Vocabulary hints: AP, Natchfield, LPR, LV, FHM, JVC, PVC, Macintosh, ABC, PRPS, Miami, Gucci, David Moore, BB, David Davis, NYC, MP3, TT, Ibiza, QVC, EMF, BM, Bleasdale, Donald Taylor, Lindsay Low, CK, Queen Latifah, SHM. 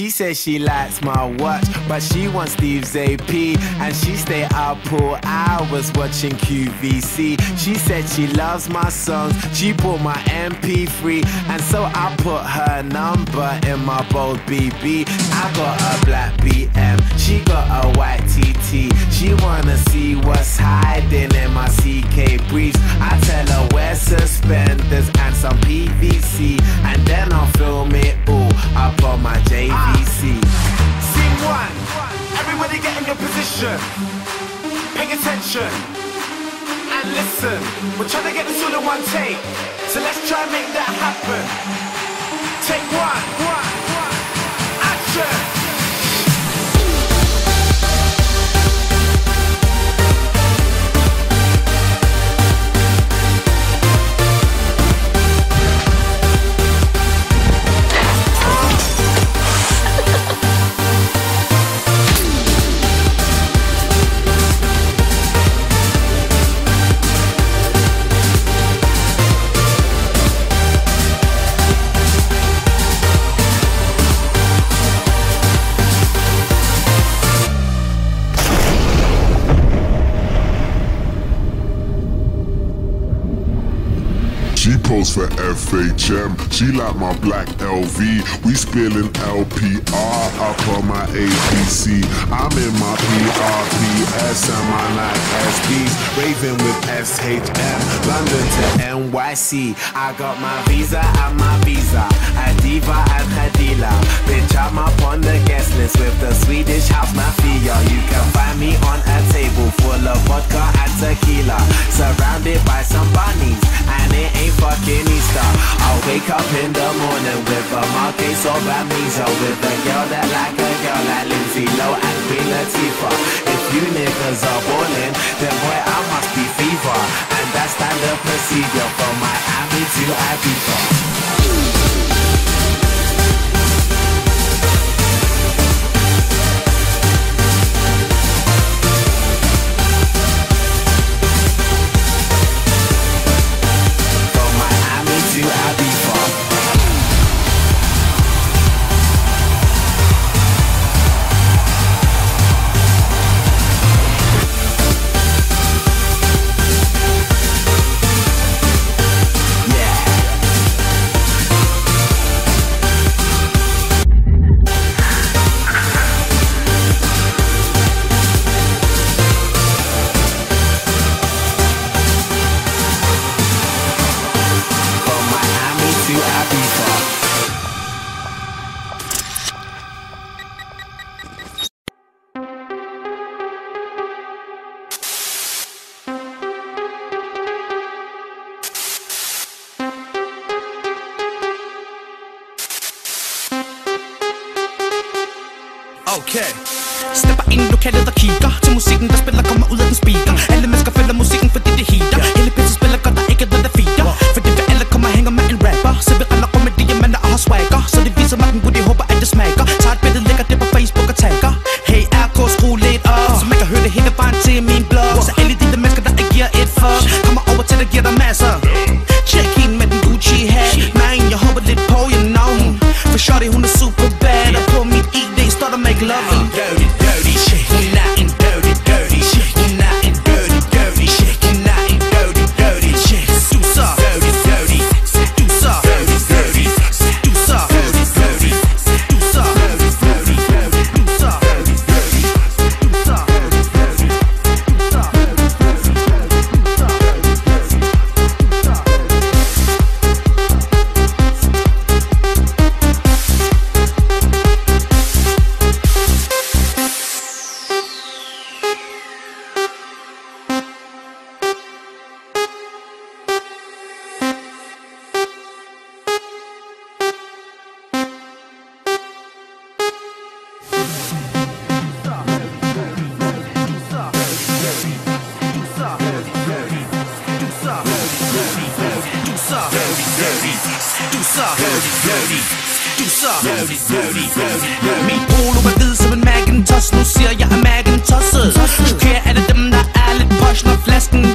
She says she likes my watch, but she wants Steve's AP, and she stay up all hours watching QVC. She said she loves my songs, she bought my MP3, and so I put her number in my bold BB. I got a black BM, she got a white TT. She wanna see what's hiding in my CK briefs. I tell her wear suspenders and some PVC, and then I'll film it all up on my JVC. Scene one, everybody get in your position. Pay attention and listen. We're trying to get this all in one take, so let's try and make that happen. Take one, action. She posed for FHM, she like my black LV. We spilling LPR up on my ABC. I'm in my PRPS and my night SBs, raving with SHM, London to NYC. I got my visa and my visa, a diva and her dealer. Bitch, I'm up on the guest list with the Swedish house mafia. You can find me on a table full of vodka and tequila, surrounded by some bunnies, and it ain't fucking Easter. I'll wake up in the morning with a marquise or amnesia, with a girl that like a girl like Lindsay Low and Queen Latifah. If you niggas are ballin', then boy I must be fever, and that's standard procedure from Miami to Ibiza. Okay. Stepper ind i lokalet og kigger til musikken, der spiller, kommer ud af den speaker. Alle mennesker følger musikken, fordi det heater. Hele pisse spiller godt, der ikke er noget, der feeder. Fordi vi alle kommer og hænger med en rapper, så vi render rundt med diamanter og har swagger. Så det viser mig den gode, de håber, at det smager. Tager et billede, lægger det på Facebook og tagger. Hey RK, skru lidt op, så man kan høre det hele vejen til min blog. Så alle de der mennesker, der ikke giver et fuck, kommer over til dig, giver dig masser. Check in med den Gucci hat, man, jeg håber lidt på, you know. For shorty, hun er super bad, og på mit ID står der make love. Dirty, dirty shit, you're not in dirty, dirty shit, you're not in dirty, dirty shit, you're not in dirty, dirty shit. Do so, dirty, dirty, do so, dirty, dirty, do so, dirty, dirty, do so, dirty, dirty, do so, dirty, dirty, do so, dirty, dirty, do so, dirty, Mit polo var hvid som en Macintosh, nu siger jeg er Macintoshed. Du kærer alle dem, der er lidt posh, når flasken